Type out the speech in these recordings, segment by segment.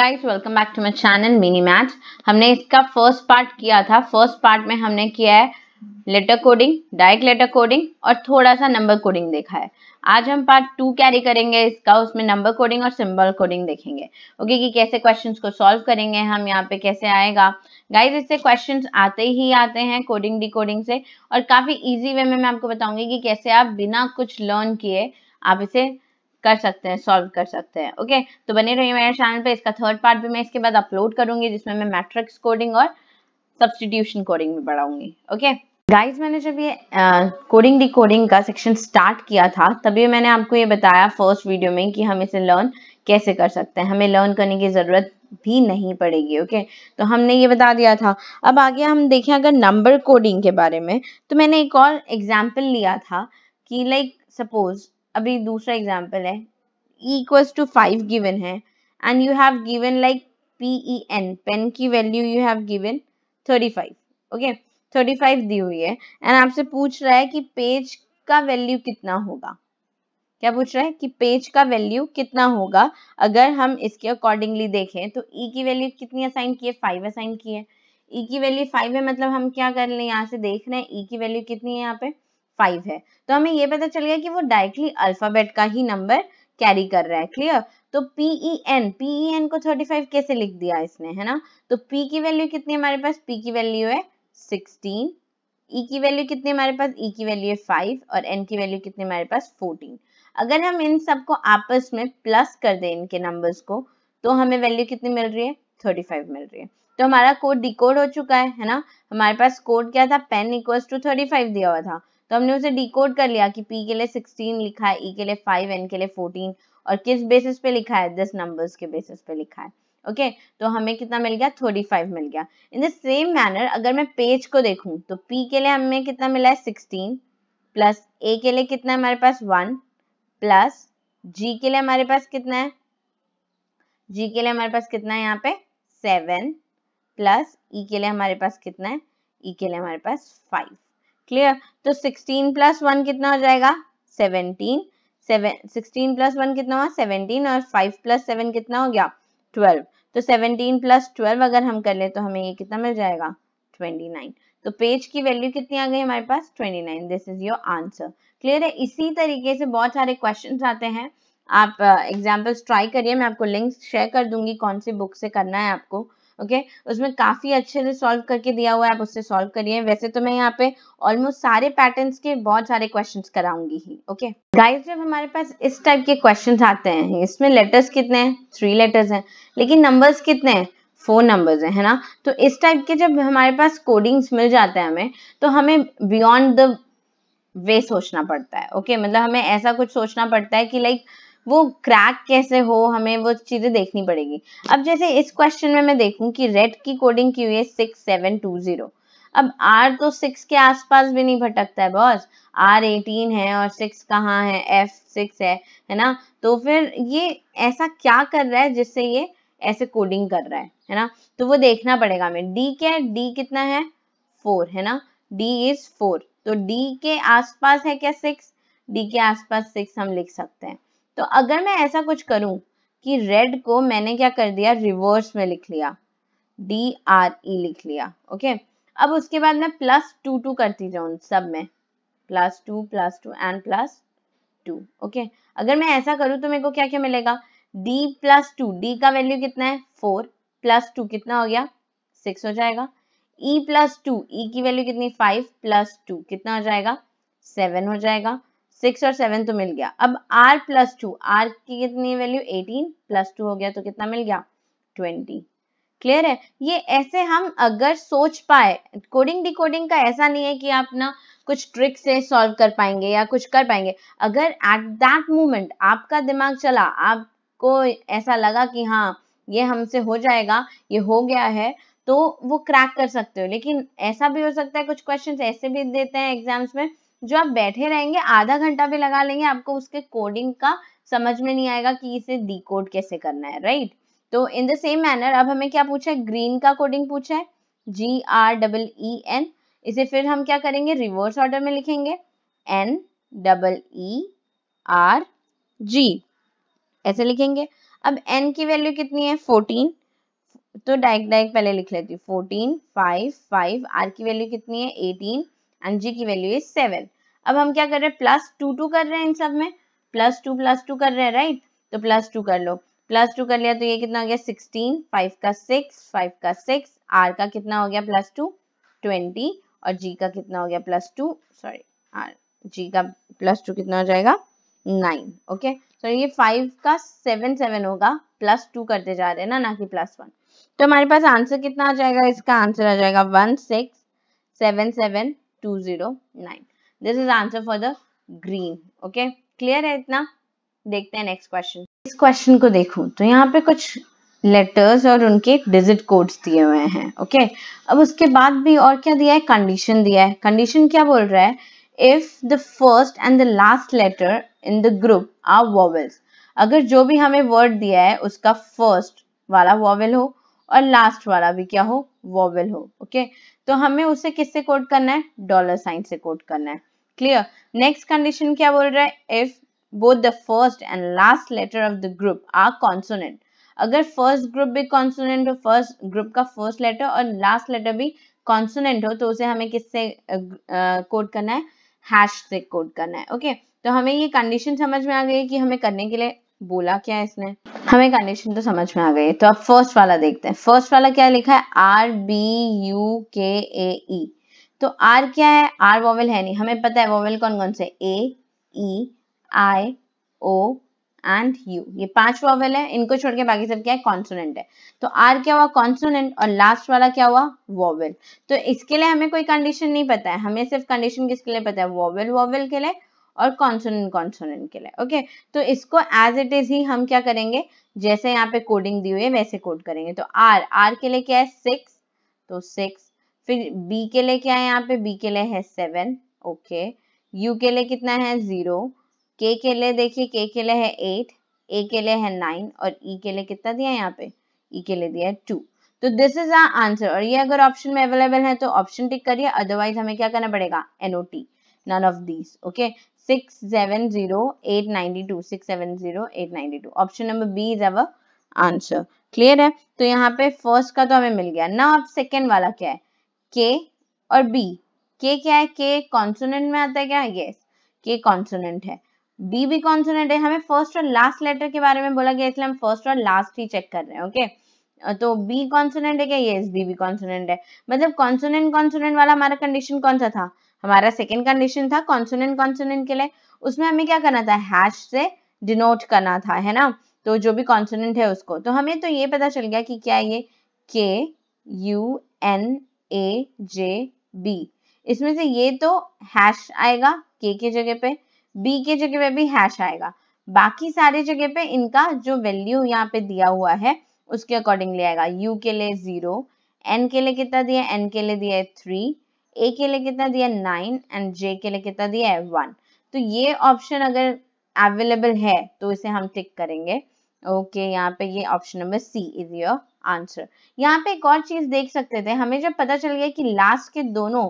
Guys welcome back to my channel mini maths. हमने इसका first part किया था। फर्स्ट पार्ट में हमने किया है letter coding, direct letter coding और थोड़ा सा नंबर कोडिंग देखा है। आज हम पार्ट 2 कैरी करेंगे इसका, उसमें नंबर कोडिंग और सिंबल कोडिंग देखेंगे। ओके, कि कैसे क्वेश्चंस को सॉल्व करेंगे हम, यहाँ पे कैसे आएगा। गाइस इससे क्वेश्चंस आते ही आते हैं कोडिंग डिकोडिंग से, और काफी इजी वे में मैं आपको बताऊंगी कि कैसे आप बिना कुछ लर्न किए आप इसे कर सकते हैं, सॉल्व कर सकते हैं। ओके, तो बने रहिए मेरे चैनल पे। इसका थर्ड पार्ट भी मैं इसके बाद अपलोड करूंगी, जिसमें मैं मैट्रिक्स कोडिंग और सब्स्टिट्यूशन कोडिंग भी पढ़ाऊंगी। ओके गाइस, मैंने जब ये कोडिंग डिकोडिंग का सेक्शन स्टार्ट किया था तभी मैंने आपको ये बताया फर्स्ट वीडियो में कि हम इसे लर्न कैसे कर सकते हैं, हमें लर्न करने की जरूरत भी नहीं पड़ेगी। ओके, तो हमने ये बता दिया था। अब आगे हम देखें अगर नंबर कोडिंग के बारे में, तो मैंने एक और एग्जाम्पल लिया था कि लाइक सपोज अभी दूसरा एग्जाम्पल है, E = 5 गिवन है and you have given like PEN, pen की value you have given 35। Okay, 35 दी हुई है एंड आपसे पूछ रहा है कि पेज का वैल्यू कितना होगा। क्या पूछ रहा है कि पेज का वैल्यू कितना होगा। अगर हम इसके अकॉर्डिंगली देखें तो E की वैल्यू कितनी असाइन की है, 5 असाइन की है। E की वैल्यू 5 है, मतलब हम क्या कर लें, यहाँ से देख रहे हैं E की वैल्यू कितनी है, यहाँ पे 5 है। तो हमें ये पता चल गया कि वो डायरेक्टली अल्फाबेट का ही नंबर कैरी कर रहा है। क्लियर। तो PEN को 35 कैसे लिख दिया इसने, है ना। तो P की वैल्यू कितनी है हमारे पास, P की वैल्यू है 16। E की वैल्यू कितनी है हमारे पास, E की वैल्यू है 5 और N की वैल्यू कितनी है हमारे पास 14। अगर हम इन सबको आपस में प्लस कर दें इनके नंबर्स को, तो हमें वैल्यू कितनी मिल रही है, 35 मिल रही है। तो हमारा कोड डिकोड हो चुका है ना। हमारे पास कोड क्या था, पेन = 35 दिया हुआ था, तो हमने उसे डिकोड कर लिया कि P के लिए 16 लिखा है, E के लिए 5, N के लिए 14, और किस बेसिस पे लिखा है, 10 नंबर्स के बेसिस पे लिखा है। ओके, तो हमें कितना मिल गया, 35 मिल गया। इन द सेम मैनर अगर मैं पेज को देखूं तो P के लिए हमें कितना मिला है, 16 प्लस A के लिए कितना है हमारे पास 1 प्लस G के लिए हमारे पास कितना है, G के लिए हमारे पास कितना है यहाँ पे 7 प्लस E के लिए हमारे पास कितना है, E के लिए हमारे पास 5। क्लियर। तो 16 + 1 कितना हो जाएगा, 17। 16 + 1 कितना हुआ, 17 और 5 + 7 कितना हो गया, 12। तो 17 + 12 अगर हम कर ले तो हमें ये कितना मिल जाएगा, 29। तो पेज की वैल्यू कितनी आ गई हमारे पास, 29। This is your answer. Clear है। इसी तरीके से बहुत सारे क्वेश्चंस आते हैं, आप एग्जाम्पल्स ट्राई करिए। मैं आपको लिंक्स शेयर कर दूंगी कौन सी बुक से करना है आपको। ओके उसमें काफी अच्छे से सॉल्व करके दिया हुआ है, आप उससे सॉल्व करिए। वैसे तो मैं यहाँ पे ऑलमोस्ट सारे पैटर्न्स के बहुत सारे क्वेश्चंस कराऊंगी ही। ओके गाइस, जब हमारे पास इस टाइप के क्वेश्चंस आते हैं, इसमें लेटर्स कितने हैं, 3 लेटर्स हैं, लेकिन नंबर्स कितने हैं, 4 नंबर्स हैं, है ना। तो इस टाइप के जब हमारे पास कोडिंग्स मिल जाते हैं हमें, तो हमें बियॉन्ड द वे सोचना पड़ता है। ओके मतलब हमें ऐसा कुछ सोचना पड़ता है कि लाइक वो क्रैक कैसे हो, हमें वो चीजें देखनी पड़ेगी। अब जैसे इस क्वेश्चन में मैं देखूं कि रेड की कोडिंग की हुई है 6720। अब R तो 6 के आसपास भी नहीं भटकता है बॉस, R 18 है और 6 कहाँ है, F 6 है ना। तो फिर ये ऐसा क्या कर रहा है जिससे ये ऐसे कोडिंग कर रहा है ना, तो वो देखना पड़ेगा हमें। D क्या है, D कितना है, 4 है ना, D is 4। तो D के आसपास है क्या, 6, D के आसपास 6 हम लिख सकते हैं। तो अगर मैं ऐसा कुछ करूं कि रेड को मैंने क्या कर दिया, रिवर्स में लिख लिया, DRE लिख लिया। ओके अब उसके बाद मैं +2 2 करती जाऊं सब में, +2 +2 एंड +2। ओके अगर मैं ऐसा करूं तो मेरे को क्या क्या मिलेगा, D + 2, D का वैल्यू कितना है 4 + 2 कितना हो गया, 6 हो जाएगा। E + 2, E की वैल्यू कितनी, 5 + 2 कितना हो जाएगा, 7 हो जाएगा। 6 और 7 तो मिल गया। अब R + 2, R की कितनी वैल्यू, 18 + 2 हो गया तो कितना मिल गया, 20। क्लियर है। ये ऐसे हम अगर सोच पाए, कोडिंग डिकोडिंग का ऐसा नहीं है कि आप ना कुछ ट्रिक से सॉल्व कर पाएंगे या कुछ कर पाएंगे। अगर एट दैट मोमेंट आपका दिमाग चला, आपको ऐसा लगा कि हाँ ये हमसे हो जाएगा, ये हो गया है, तो वो क्रैक कर सकते हो। लेकिन ऐसा भी हो सकता है कुछ क्वेश्चन ऐसे भी देते हैं एग्जाम्स में जो आप बैठे रहेंगे, आधा घंटा भी लगा लेंगे, आपको उसके कोडिंग का समझ में नहीं आएगा कि इसे डिकोड कैसे करना है, राइट। तो इन द सेम मैनर अब हमें क्या पूछा है, ग्रीन का कोडिंग पूछा है, GREEN। इसे फिर हम क्या करेंगे, रिवर्स ऑर्डर में लिखेंगे, N ER G ऐसे लिखेंगे। अब n की वैल्यू कितनी है 14, तो डायरेक्ट पहले लिख लेती हूँ 14 5 5, r की वैल्यू कितनी है 18 एंड g की वैल्यू इज 7। अब हम क्या कर रहे हैं प्लस 2 2 कर रहे हैं इन सब में, प्लस 2 कर रहे हैं राइट, तो प्लस 2 कर लो, प्लस 2 कर लिया तो ये कितना हो गया 16, 5 का 6 5 का 6, r का कितना हो गया प्लस 2 20 और g का कितना हो गया प्लस 2, सॉरी r g का प्लस 2 कितना हो जाएगा 9। ओके तो ये 5 का 7 7 होगा, प्लस 2 करते जा रहे हैं ना कि प्लस 1, तो हमारे पास आंसर कितना आ जाएगा, इसका आंसर आ जाएगा 1677209। This is answer for the green. Okay clear है इतना, देखते हैं नेक्स्ट क्वेश्चन। इस क्वेश्चन को देखूं तो यहाँ पे कुछ लेटर्स और उनके डिजिट कोड्स दिए हुए हैं। ओके अब उसके बाद भी और क्या दिया है, कंडीशन दिया है। कंडीशन क्या बोल रहा है, if the first and the last letter in the group are vowels, अगर जो भी हमें वर्ड दिया है उसका फर्स्ट वाला वॉवेल हो और लास्ट वाला भी क्या हो वॉवेल हो। ओके तो हमें उसे किससे कोड करना है, डॉलर साइन से कोड करना है। क्लियर। नेक्स्ट कंडीशन क्या बोल रहा है, if both the first and last letter of the group are consonant, अगर first group भी consonant हो, first group का first letter और last letter भी consonant हो, तो उसे हमें किससे कोड करना है, hash से कोड करना है। ओके तो हमें ये condition समझ में आ गई कि हमें करने के लिए बोला क्या है इसने, हमें कंडीशन तो समझ में आ गई। तो अब फर्स्ट वाला देखते हैं, फर्स्ट वाला क्या लिखा है RBUKAE, तो R क्या है, R वॉवेल है नहीं, हमें पता है वॉवेल कौन कौन से, A E I, O and U, ये 5 वॉवेल है, इनको छोड़ के बाकी सब क्या है कॉन्सोनेंट है। तो R क्या हुआ कॉन्सोनेंट और लास्ट वाला क्या हुआ वॉवेल, तो इसके लिए हमें कोई कंडीशन नहीं पता है, हमें सिर्फ कंडीशन किसके लिए पता है, वॉवेल वॉवेल के लिए और कॉन्सोनेंट कॉन्सोनेंट के लिए। ओके तो इसको एज इट इज ही हम क्या करेंगे, जैसे यहाँ पे कोडिंग दी हुई है वैसे कोड करेंगे। तो R के लिए क्या है 6, तो 6, फिर B के लिए क्या है, यहाँ पे B के लिए है 7। ओके U के लिए कितना है 0, K के लिए देखिए K के लिए है 8, A के लिए है 9 और E के लिए कितना दिया है यहाँ पे, E के लिए दिया है 2। तो दिस इज आवर आंसर, और ये अगर ऑप्शन में अवेलेबल है तो ऑप्शन टिक करिए, अदरवाइज हमें क्या करना पड़ेगा NOT, none of these। Okay 670892 670892 option number B is our answer. Clear है। तो यहाँ पे फर्स्ट का तो हमें मिल गया ना, अब सेकेंड वाला क्या है K और B, K क्या है, K कॉन्सोनेंट में आता है क्या, यस K कॉन्सोनेंट है, B भी कॉन्सोनेंट है, हमें फर्स्ट और लास्ट लेटर के बारे में बोला गया इसलिए हम फर्स्ट और लास्ट ही चेक कर रहे हैं। ओके तो B कॉन्सोनेंट है क्या, यस B भी कॉन्सोनेंट है, मतलब कॉन्सोनेंट कॉन्सोनेंट वाला हमारा कंडीशन कौन सा था, हमारा सेकंड कंडीशन था कॉन्सोनेंट कॉन्सोनेंट के लिए, उसमें हमें क्या करना था हैश से डिनोट करना था है ना, तो जो भी कॉन्सोनेंट है उसको। तो हमें तो ये पता चल गया कि क्या ये K U N A J B, इसमें से ये तो हैश आएगा K के जगह पे, B के जगह पे भी हैश आएगा, बाकी सारे जगह पे इनका जो वैल्यू यहाँ पे दिया हुआ है उसके अकॉर्डिंगली आएगा। U के लिए 0, N के लिए कितना दिया, N के लिए दिया है 3, A के लिए कितना दिया 9 एंड J के लिए कितना दिया है 1। तो ये ऑप्शन अगर अवेलेबल है तो इसे हम टिक करेंगे। ओके यहाँ पे ये option number C is your answer. यहाँ पे एक और चीज देख सकते थे, हमें जब पता चल गया कि लास्ट के दोनों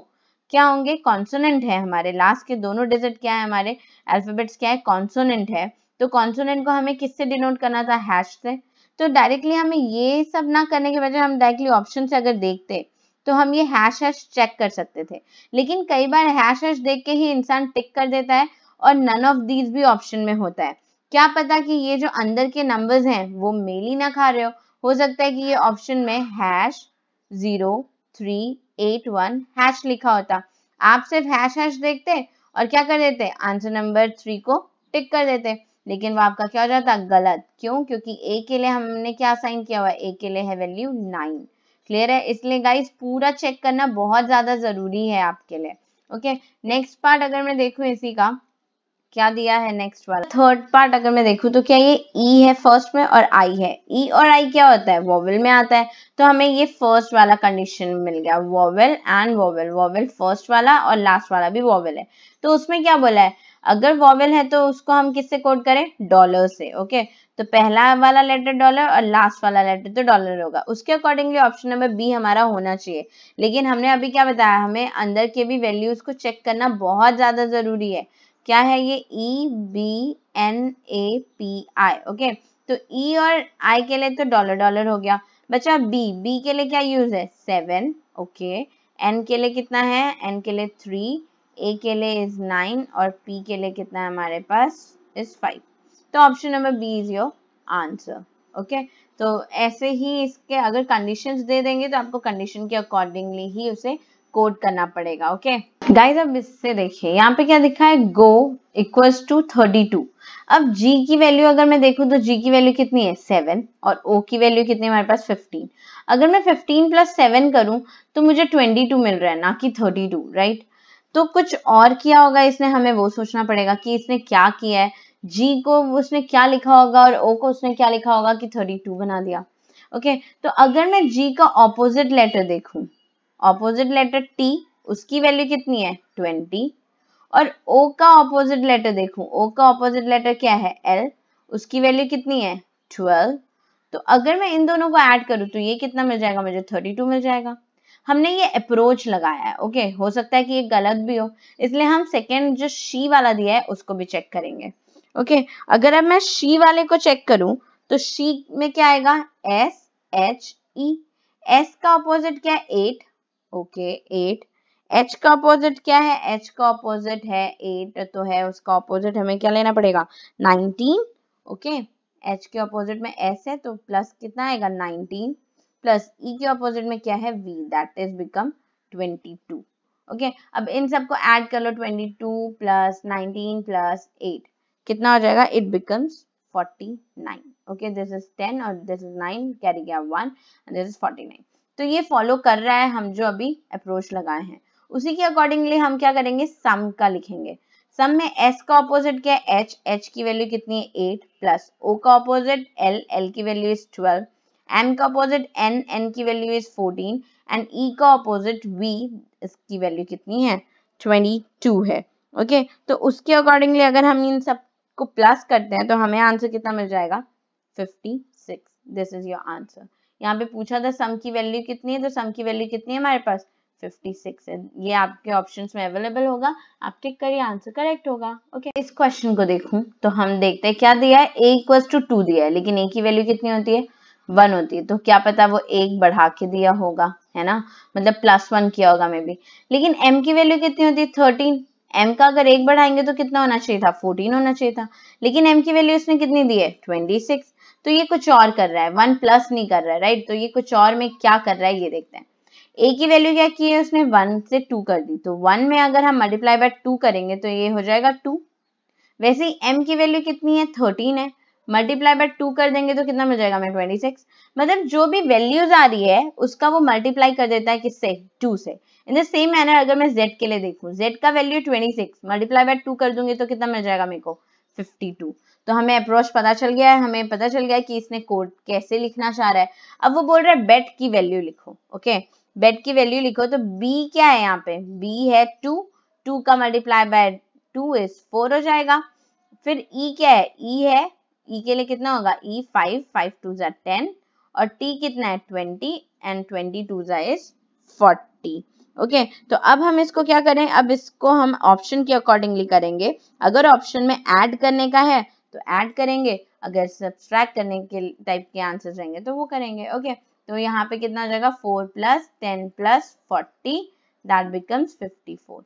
क्या होंगे कॉन्सोनेंट है, हमारे लास्ट के दोनों डिजिट क्या है, हमारे अल्फाबेट्स क्या है कॉन्सोनेंट है, तो कॉन्सोनेंट को हमें किससे डिनोट करना था, हैश से। तो डायरेक्टली हमें ये सब ना करने के बजाय हम डायरेक्टली ऑप्शन से अगर देखते तो हम ये हैश हैश चेक कर सकते थे, लेकिन कई बार हैश हैश देख के ही इंसान टिक कर देता है और नन ऑफ दीज भी ऑप्शन में होता है। क्या पता कि ये जो अंदर के नंबर्स हैं वो मेल ही ना खा रहे हो सकता है कि ये ऑप्शन में हैश 0 3 8 1 हैश लिखा होता, आप सिर्फ हैश हैश देखते और क्या कर देते, आंसर नंबर 3 को टिक कर देते, लेकिन वो आपका क्या हो जाता गलत। क्यों, क्योंकि A के लिए हमने क्या साइन किया हुआ है, A के लिए है वैल्यू 9। क्लियर है। इसलिए गाइस पूरा चेक करना बहुत ज्यादा जरूरी है आपके लिए। ओके नेक्स्ट पार्ट अगर मैं देखूं इसी का क्या दिया है, नेक्स्ट वाला थर्ड पार्ट अगर मैं देखूं तो क्या ये E है फर्स्ट में और I है, E और I क्या होता है वॉवेल में आता है, तो हमें ये फर्स्ट वाला कंडीशन मिल गया, vowel and vowel, vowel first वाला और लास्ट वाला भी वॉवेल है। तो उसमें क्या बोला है, अगर वॉवेल है तो उसको हम किससे कोड करें, डॉलर से। ओके तो पहला वाला लेटर डॉलर और लास्ट वाला लेटर तो डॉलर होगा, उसके अकॉर्डिंगली ऑप्शन नंबर बी हमारा होना चाहिए। लेकिन हमने अभी क्या बताया, हमें अंदर के भी वैल्यूज को चेक करना बहुत ज्यादा जरूरी है। क्या है ये E B N A P I। Okay तो ई और आई के लिए तो डॉलर डॉलर हो गया। बच्चा बी, बी के लिए क्या यूज है? 7। ओके, एन के लिए कितना है? एन के लिए 3, ए के लिए इज 9 और पी के लिए कितना है हमारे पास? इज 5। तो option number B is your answer. Okay, तो ऐसे ही इसके अगर कंडीशंस दे देंगे तो आपको कंडीशन के अकॉर्डिंगली ही उसे कोड करना पड़ेगा। ओके गाइस, अब इससे देखिए यहाँ पे क्या लिखा है, गो इक्वल्स टू 32। अब g की वैल्यू अगर मैं देखूं तो g की वैल्यू कितनी है? 7 और o की वैल्यू कितनी है हमारे पास? 15। अगर मैं 15 + 7 करूं तो मुझे 22 मिल रहा है, ना कि 32, राइट। तो कुछ और किया होगा इसने, हमें वो सोचना पड़ेगा कि इसने क्या किया है। जी को उसने क्या लिखा होगा और ओ को उसने क्या लिखा होगा कि 32 बना दिया। ओके, तो अगर मैं जी का ऑपोजिट लेटर देखूं, ऑपोजिट लेटर टी, उसकी वैल्यू कितनी है? 20। और ओ का ऑपोजिट लेटर देखूं, ओ का ऑपोजिट लेटर क्या है? एल, उसकी वैल्यू कितनी है? 12। तो अगर मैं इन दोनों को ऐड करूं तो ये कितना मिल जाएगा? मुझे 32 मिल जाएगा। हमने ये अप्रोच लगाया है। ओके, हो सकता है कि ये गलत भी हो, इसलिए हम सेकेंड जो शी वाला दिया है उसको भी चेक करेंगे। ओके अगर अब मैं शी वाले को चेक करूं तो शी में क्या आएगा? S H E। S का अपोजिट क्या है? 8। ओके 8। H का अपोजिट क्या है? H का अपोजिट है 8, तो है उसका अपोजिट हमें क्या लेना पड़ेगा? 19। ओके H के अपोजिट में S है तो प्लस कितना आएगा? 19 प्लस E के अपोजिट में क्या है? V, that is become 22। Okay अब इन सबको ऐड कर लो, 22 + 19 + 8 कितना हो जाएगा? It becomes 49। Okay this is 10 और दिस इज 9, कैरी गया 1 एंड दिस इज 49। तो ये फॉलो कर रहा है हम जो अभी अप्रोच लगाए हैं, उसी के अकॉर्डिंगली हम क्या करेंगे? सम का लिखेंगे। सम में s का ऑपोजिट क्या है? h, h की वैल्यू कितनी है? 8 प्लस o का ऑपोजिट l, l की वैल्यू इज 12, m का ऑपोजिट n, n की वैल्यू इज 14 एंड e का ऑपोजिट v, इसकी वैल्यू कितनी है? 22 है। ओके तो उसके अकॉर्डिंगली अगर हम इन सब को प्लस करते हैं तो हमें आंसर कितना मिल जाएगा? 56। This is your answer. यहाँ पे पूछा था सम की वैल्यू कितनी है, तो सम की वैल्यू कितनी है हमारे पास? 56 है। ये आपके ऑप्शंस में अवेलेबल होगा, आप टिक करिए, आंसर करेक्ट होगा। ओके इस क्वेश्चन को देखूं तो हम देखते हैं क्या दिया है। a = 2 दिया है, लेकिन a की वैल्यू कितनी होती है? 1 होती है। तो क्या पता वो 1 बढ़ा के दिया होगा, है ना, मतलब +1 किया होगा मे बी। लेकिन m की वैल्यू कितनी होती है? 13। m का अगर 1 बढ़ाएंगे तो कितना होना चाहिए था? 14 होना चाहिए था, लेकिन m की वैल्यू उसने कितनी दी है? 26। तो ये कुछ और कर रहा है, 1 प्लस नहीं कर रहा है, राइट। तो ये कुछ और में क्या कर रहा है ये देखते हैं। a की वैल्यू क्या की है उसने? 1 से 2 कर दी, तो 1 में अगर हम मल्टीप्लाई बाय 2 करेंगे तो ये हो जाएगा 2। वैसे ही m की वैल्यू कितनी है? 13 है, मल्टीप्लाई बाय 2 कर देंगे तो कितना मिल जाएगा हमें? 26। मतलब जो भी वैल्यूज आ रही है उसका वो मल्टीप्लाई कर देता है किससे? 2 से। इन द सेम मैनर अगर मैं z के लिए देखूं, z का वैल्यू 26 मल्टीप्लाई बाय 2 कर दूंगी तो कितना मिल जाएगा मेरे को? 52। तो हमें अप्रोच पता चल गया है, हमें पता चल गया है कि इसने कोड कैसे लिखना चाह रहा है। अब वो बोल रहा है बेट की वैल्यू लिखो। ओके बेट की वैल्यू लिखो, तो b क्या है यहाँ पे? b है 2, 2 का मल्टीप्लाई बाय 2 इज 4 हो जाएगा। फिर e क्या है? e है, e के लिए कितना होगा? e 5, 5 × 2 = 10 और t कितना है? 20 एंड 20 × 2 = 40। ओके तो अब हम इसको क्या करें? अब इसको हम ऑप्शन के अकॉर्डिंगली करेंगे। अगर ऑप्शन में ऐड करने का है तो ऐड करेंगे, अगर सब्सट्रैक्ट करने के टाइप के आंसर रहेंगे तो वो करेंगे। ओके तो यहाँ पे कितना हो जाएगा? 4 + 10 + 40 दैट बिकम्स 54।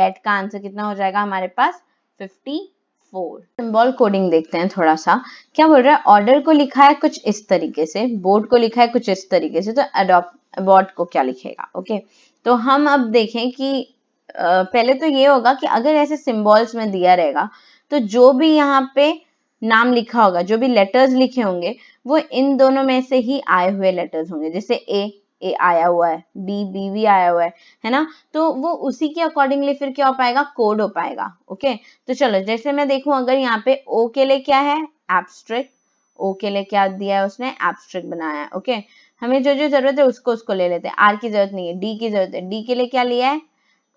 बेट का आंसर कितना हो जाएगा हमारे पास? 54। सिंबल कोडिंग देखते हैं थोड़ा सा, क्या बोल रहा है? ऑर्डर को लिखा है कुछ इस तरीके से, बोर्ड को लिखा है कुछ इस तरीके से, तो अबॉर्ड को क्या लिखेगा? ओके तो हम अब देखें कि पहले तो ये होगा कि अगर ऐसे सिंबल्स में दिया रहेगा तो जो भी यहाँ पे नाम लिखा होगा, जो भी लेटर्स लिखे होंगे वो इन दोनों में से ही आए हुए लेटर्स होंगे। जैसे ए आया हुआ है, बी भी आया हुआ है ना, तो वो उसी के अकॉर्डिंगली फिर क्या हो पाएगा? कोड हो पाएगा। ओके तो चलो जैसे मैं देखूं, अगर यहाँ पे ओ के लिए क्या है? एब्स्ट्रैक्ट। ओ के लिए क्या दिया है उसने? एब्स्ट्रैक्ट बनाया है। ओके हमें जो जो जरूरत है उसको उसको ले लेते हैं, आर की जरूरत नहीं है, डी की जरूरत है। डी के लिए क्या लिया है?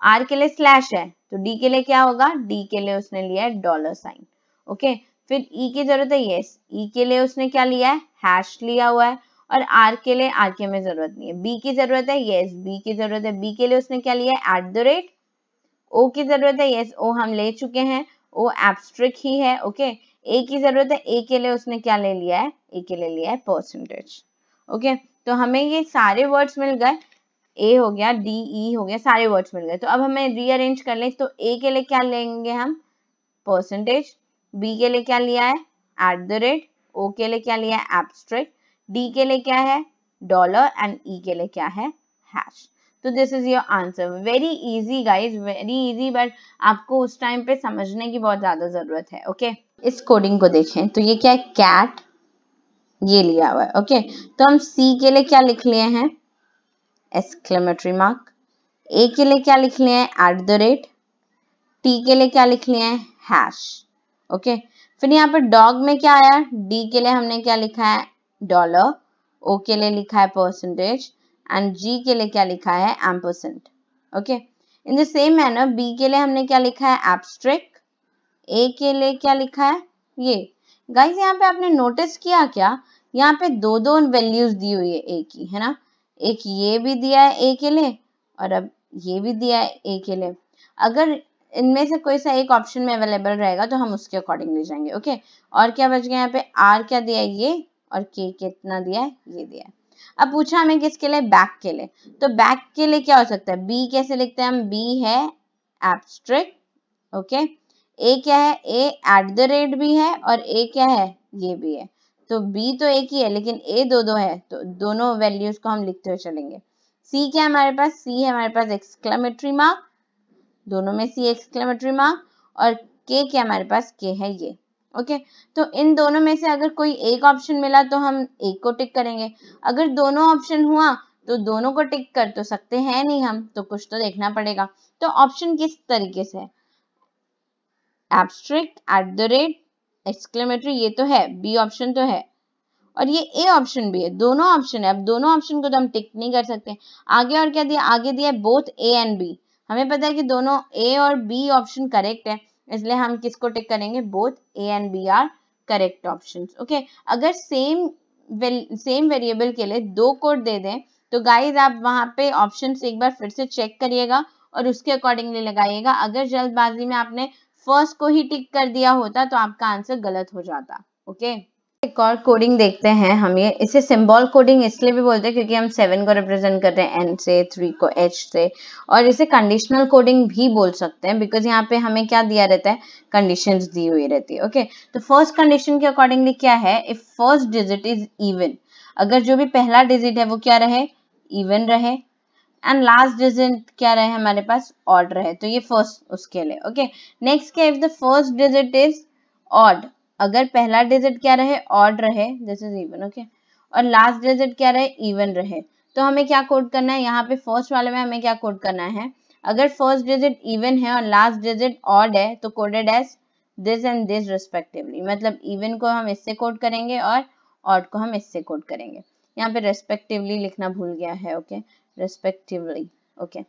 आर के लिए स्लैश है, तो डी के लिए क्या होगा? डी के लिए उसने लिया है डॉलर साइन। ओके फिर ई की जरूरत है, यस, ई के लिए उसने क्या लिया है? हैश लिया हुआ है। और आर के लिए, आर के में जरूरत नहीं है। बी की जरूरत है, यस, बी की जरूरत है, बी के लिए उसने क्या लिया है? @ ओ की जरूरत है, यस, ओ हम ले चुके हैं, ओ एब्स्ट्रैक्ट ही है। ओके ए की जरूरत है, ए के लिए उसने क्या ले लिया है, ए के ले लिया है परसेंटेज। ओके तो हमें ये सारे वर्ड्स मिल गए, ए हो गया, डी ई हो गया, सारे वर्ड्स मिल गए। तो अब हमें रीअरेंज कर लें, तो ए के लिए क्या लेंगे हम परसेंटेज, बी के लिए क्या लिया है एट द रेट, ओ के लिए क्या लिया है एब्स्ट्रैक्ट, डी के लिए क्या है डॉलर एंड ई के लिए क्या है हैश। तो this is your answer, very easy guys, very easy, but आपको उस टाइम पे समझने की बहुत ज्यादा जरूरत है। ओके इस कोडिंग को देखें तो ये क्या है कैट, ये लिया हुआ है। ओके तो हम सी के लिए क्या लिख लिए हैं एक्सक्लेमेटरी मार्क, ए के लिए क्या लिख लिए हैं एट द रेट, टी के लिए क्या लिख लिए हैं हैश। ओके फिर यहाँ पर डॉग में क्या आया, डी के लिए हमने क्या लिखा है डॉलर, ओ के लिए लिखा है परसेंटेज एंड जी के लिए क्या लिखा है ampersand. Okay in the same manner B के लिए हमने क्या लिखा है एब्स्ट्रैक्ट, ए के लिए क्या लिखा है ये। गाइस यहाँ पे आपने नोटिस किया क्या, यहाँ पे दो दो वैल्यूज दी हुई है ए की, है ना, एक ये भी दिया है ए के लिए और अब ये भी दिया है ए के लिए। अगर इनमें से कोई सा एक ऑप्शन में अवेलेबल रहेगा तो हम उसके अकॉर्डिंग ले जाएंगे। ओके और क्या बच गया यहाँ पे, आर क्या दिया है ये और के कितना दिया है ये दिया है। अब पूछा हमें किसके लिए, बैक के लिए, तो बैक के लिए क्या हो सकता है, बी कैसे लिखते हैं हम, बी है एब्स्ट्रैक्ट, ओके ए क्या है ए एट द रेट भी है और ए क्या है ये भी है, तो बी तो एक ही है लेकिन ए दो दो है, तो दोनों वैल्यूज को हम लिखते हुए चलेंगे। सी क्या हमारे पास, सी है हमारे पास एक्सक्लेमेटरी मार्क, दोनों में सी एक्सक्लेमेटरी मार्क, और के क्या हमारे पास, के है ये। ओके तो इन दोनों में से अगर कोई एक ऑप्शन मिला तो हम एक को टिक करेंगे, अगर दोनों ऑप्शन हुआ तो दोनों को टिक कर तो सकते हैं नहीं हम, तो कुछ तो देखना पड़ेगा। तो ऑप्शन किस तरीके से है, abstract at the rate exclamatory ये तो है, बी ऑप्शन तो है और ये ए ऑप्शन भी है, दोनों ऑप्शन है। अब दोनों ऑप्शन को तो हम टिक नहीं कर सकते। आगे और क्या दिया, आगे दिया बोथ ए एंड बी, हमें पता है कि दोनों ए और बी ऑप्शन करेक्ट है, इसलिए हम किसको टिक करेंगे, both A and B are correct options. Okay अगर सेम वेरिएबल के लिए दो कोड दे दें तो गाइज आप वहां पे ऑप्शंस एक बार फिर से चेक करिएगा और उसके अकॉर्डिंगली लगाइएगा। अगर जल्दबाजी में आपने फर्स्ट को ही टिक कर दिया होता तो आपका आंसर गलत हो जाता। ओके एक और कोडिंग देखते हैं हम, ये इसे सिंबल कोडिंग इसलिए भी बोलते हैं क्योंकि हम 7 को रिप्रेजेंट कर रहे हैं एन से, 3 को एच से, और इसे कंडीशनल कोडिंग भी बोल सकते हैं बिकॉज यहाँ पे हमें क्या दिया रहता है, कंडीशंस दी हुई रहती है। ओके तो फर्स्ट कंडीशन के अकॉर्डिंगली क्या है, if first digit is even, अगर जो भी पहला डिजिट है वो क्या रहे, इवन रहे, एंड लास्ट डिजिट क्या रहे हमारे पास, ऑड रहे, तो ये फर्स्ट उसके लिए। ओके नेक्स्ट क्या, if the first digit is odd, अगर पहला डिजिट क्या रहे, ऑड रहे, दिस इज इवन। ओके और लास्ट डिजिट क्या रहे, इवन रहे, तो हमें क्या कोड करना है, यहाँ पे फर्स्ट वाले में हमें क्या कोड करना है, अगर फर्स्ट डिजिट इवन है और लास्ट डिजिट ऑड है तो coded as this and this respectively, मतलब इवन को हम इससे कोड करेंगे और ऑड को हम इससे कोड करेंगे। यहाँ पे रेस्पेक्टिवली लिखना भूल गया है, ओके रेस्पेक्टिवली। ओके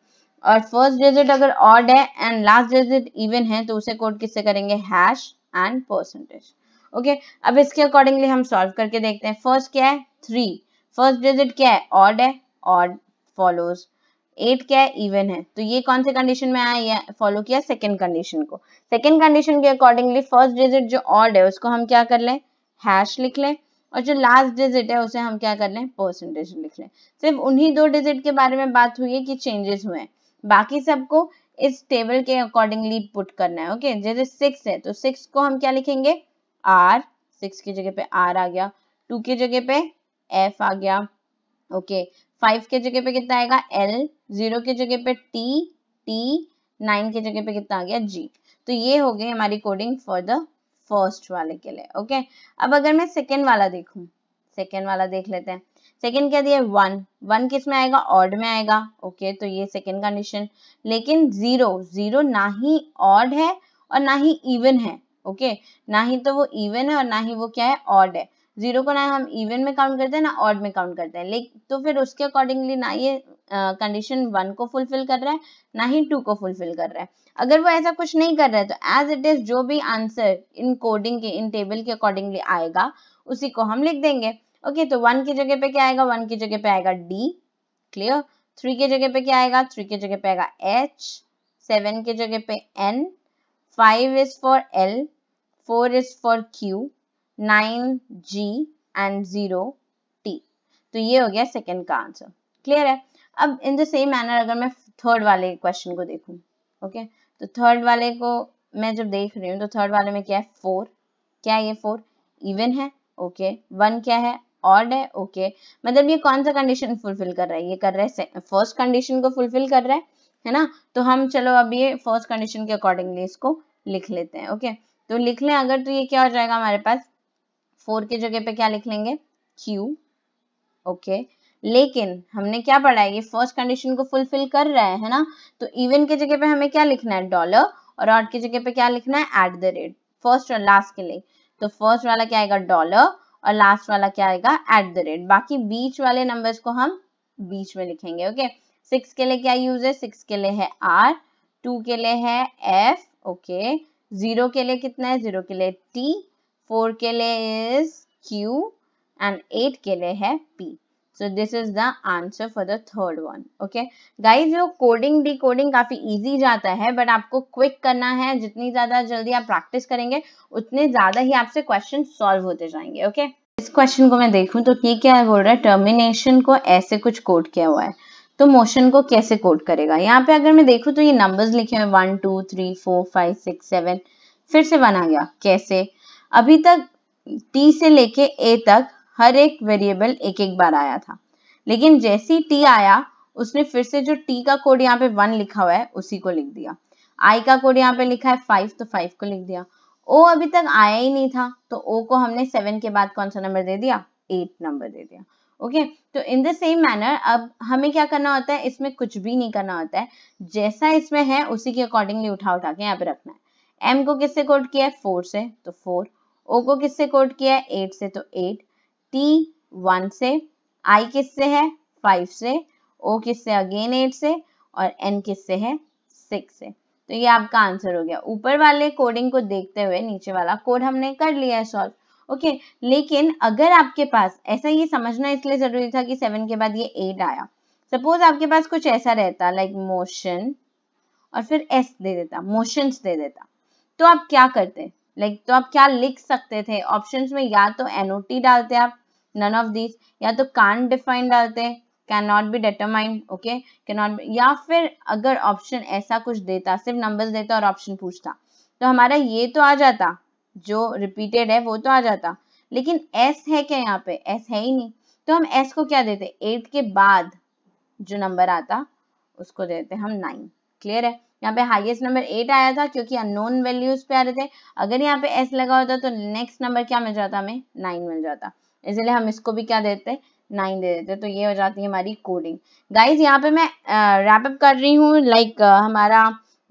और फर्स्ट डिजिट अगर ऑड है एंड लास्ट डिजिट इवन है तो उसे कोड किससे करेंगे, हैश एंड परसेंटेज। ओके अब इसके अकॉर्डिंगली हम सॉल्व करके देखते हैं। फर्स्ट क्या है 3, फर्स्ट डिजिट क्या है ऑड है, ऑड फॉलोज, 8 क्या है इवन है, तो ये कौन से कंडीशन में आया, ये फॉलो किया सेकंड कंडीशन को। सेकंड कंडीशन के अकॉर्डिंगली फर्स्ट डिजिट जो ऑड है उसको हम क्या कर लें, हैश लिख लें, और जो लास्ट डिजिट है उसे हम क्या कर लें, परसेंटेज लिख लें। सिर्फ उन्हीं दो डिजिट के बारे में बात हुई है कि चेंजेस हुए हैं, बाकी सबको इस टेबल के अकॉर्डिंगली पुट करना है। ओके जैसे 6 है तो 6 को हम क्या लिखेंगे, आर, 6 की जगह पे आर आ गया, 2 की जगह पे एफ आ गया, ओके 5 के जगह पे कितना आएगा एल, 0 की जगह पे टी, टी 9 की जगह पे कितना आ गया जी। तो ये हो गई हमारी कोडिंग फॉर द फर्स्ट वाले के लिए। ओके अब अगर मैं सेकेंड वाला देखूं, सेकेंड वाला देख लेते हैं। सेकेंड क्या दिया है 1, 1 किस में आएगा, ऑड में आएगा, ओके तो ये सेकेंड कंडीशन, लेकिन 0, 0 ना ही ऑड है और ना ही इवन है। ओके ना ही तो वो इवन है और ना ही वो क्या है ऑड है, 0 को ना हम इवन में काउंट करते हैं ना ऑड में काउंट करते हैं, लेकिन तो फिर उसके अकॉर्डिंगली ना ये कंडीशन 1 को फुलफिल कर रहा है ना ही 2 को फुलफिल कर रहा है। अगर वो ऐसा कुछ नहीं कर रहा है तो एज इट इज जो भी आंसर इन कोडिंग के इन टेबल के अकॉर्डिंगली आएगा उसी को हम लिख देंगे। ओके तो 1 की जगह पे क्या आएगा, 1 की जगह पे आएगा डी, क्लियर, 3 की जगह पे क्या आएगा, 3 की जगह पे आएगा एच, 7 की जगह पे N, 5 is for L, 4 is for Q, 9 G and 0 T. तो ये हो गया सेकंड का आंसर, क्लियर है। अब इन द सेम मैनर अगर मैं थर्ड वाले क्वेश्चन को देखूं, ओके, तो थर्ड वाले को मैं जब देख रही हूँ तो थर्ड वाले में क्या है 4, क्या ये 4 इवन है, ओके, 1 क्या है ऑड है, ओके, मतलब ये कौन सा कंडीशन फुलफिल कर रहा है, ये कर रहा है फर्स्ट कंडीशन को फुलफिल कर रहा है ना। तो हम चलो अब ये फर्स्ट कंडीशन के अकॉर्डिंगली इसको लिख लेते हैं, ओके, तो लिख लें अगर तो ये क्या हो जाएगा हमारे पास 4 की जगह पे क्या लिख लेंगे क्यू, ओके, लेकिन हमने क्या पढ़ा है ये फर्स्ट कंडीशन को फुलफिल कर रहा है ना, तो इवन की जगह पे हमें क्या लिखना है डॉलर और ऑड की जगह पे क्या लिखना है एट द रेट, फर्स्ट और लास्ट के लिए। तो फर्स्ट वाला क्या आएगा डॉलर और लास्ट वाला क्या आएगा एट द रेट, बाकी बीच वाले नंबर्स को हम बीच में लिखेंगे, ओके। 6 के लिए क्या यूज है, 6 के लिए है आर, 2 के लिए है एफ, ओके, 0 के लिए कितना है, 0 के लिए टी, 4 के लिए इज क्यू एंड 8 के लिए है P. So this is the answer for the third one, okay guys। जो coding decoding काफी easy जाता है but आपको quick करना है, जितनी ज्यादा जल्दी आप practice करेंगे उतने ज्यादा ही आपसे question solve होते जाएंगे, okay। इस question को मैं देखूं तो ये क्या बोल रहा है termination को ऐसे कुछ code किया हुआ है, तो motion को कैसे code करेगा। यहाँ पे अगर मैं देखूं तो ये numbers लिखे हुए 1 2 3 4 5 6 7, फिर से 1 आ गया, कैसे। अभी तक T से लेके A तक हर एक वेरिएबल एक एक बार आया था, लेकिन जैसे ही टी आया उसने फिर से जो टी का कोड यहाँ पे 1 लिखा हुआ है उसी को लिख दिया, आई का कोड यहाँ पे लिखा है 5 तो 5 को लिख दिया, ओ अभी तक आया ही नहीं था तो ओ को हमने 7 के बाद कौन सा नंबर दे दिया, 8 नंबर दे दिया, ओके। तो इन द सेम मैनर अब हमें क्या करना होता है, इसमें कुछ भी नहीं करना होता है, जैसा इसमें है उसी के अकॉर्डिंगली उठा उठा के यहाँ पे रखना है। एम को किससे कोड किया है 4 से तो 4, ओ को किससे कोड किया है 8 से तो 8, टी 1 से, आई किससे है 5 से, ओ किससे अगेन 8 से और एन किससे है 6 से। तो ये आपका आंसर हो गया। ऊपर वाले कोडिंग को देखते हुए नीचे वाला कोड हमने कर लिया है सॉल्व, ओके। लेकिन अगर आपके पास ऐसा, ये समझना इसलिए जरूरी था कि 7 के बाद ये 8 आया, सपोज आपके पास कुछ ऐसा रहता लाइक मोशन और फिर एस दे देता, मोशंस दे देता, तो आप क्या करते तो आप क्या लिख सकते थे ऑप्शंस में, या तो एनओटी डालते आप नन ऑफ दीज, या तो कांट डिफाइन डालते can not be determined, okay, can not, या फिर अगर ऑप्शन ऐसा कुछ देता सिर्फ नंबर्स देता और ऑप्शन पूछता तो हमारा ये तो आ जाता जो रिपीटेड है वो तो आ जाता, लेकिन एस है क्या यहाँ पे, एस है ही नहीं, तो हम एस को क्या देते, 8 के बाद जो नंबर आता उसको देते हम 9, क्लियर है। यहाँ पे हाईएस्ट नंबर 8 आया था क्योंकि अननोन वैल्यूज पे आ रहे थे, अगर यहाँ पे एस लगा होता तो नेक्स्ट नंबर क्या मिल जाता हमें, 9 मिल जाता, इसलिए हम इसको भी क्या देते 9 दे देते। तो ये हो जाती है हमारी कोडिंग। गाइज यहाँ पे मैं रैप अप कर रही हूँ लाइक हमारा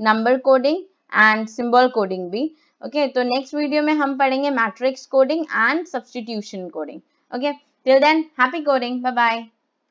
number coding and symbol coding भी, ओके। तो नेक्स्ट वीडियो में हम पढ़ेंगे matrix coding and substitution coding, okay. Till then happy coding, bye bye.